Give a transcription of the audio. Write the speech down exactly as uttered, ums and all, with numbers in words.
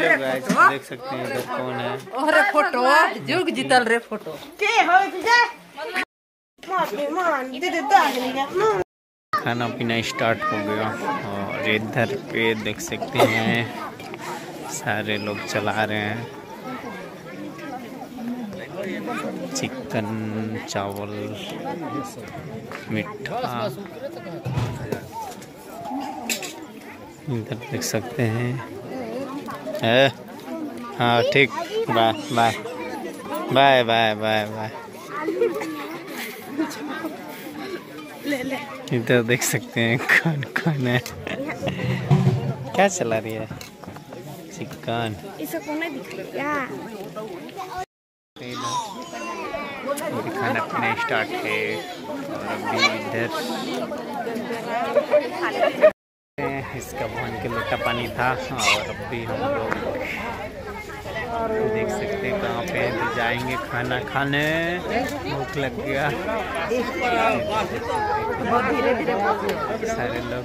Hello guys, देख सकते हैं इधर कौन है। ओरे फोटो जुग जीतल रे फोटो के होय जे मां मान दे दे दाग। खाना पीना स्टार्ट हो गया और इधर पे देख सकते हैं सारे लोग चला रहे हैं। चिकन चावल मीठा इधर देख सकते हैं। हाँ ठीक, bye bye bye bye bye bye. इधर देख सकते हैं कौन कौन है। क्या चला रही है चिकन। खाना पीना स्टार्ट है और अभी इधर इसका भवन के लोटा पानी था और अभी हम लोग देख सकते हैं कहाँ पे तो जाएंगे खाना खाने। भूख लग गया। सारे लोग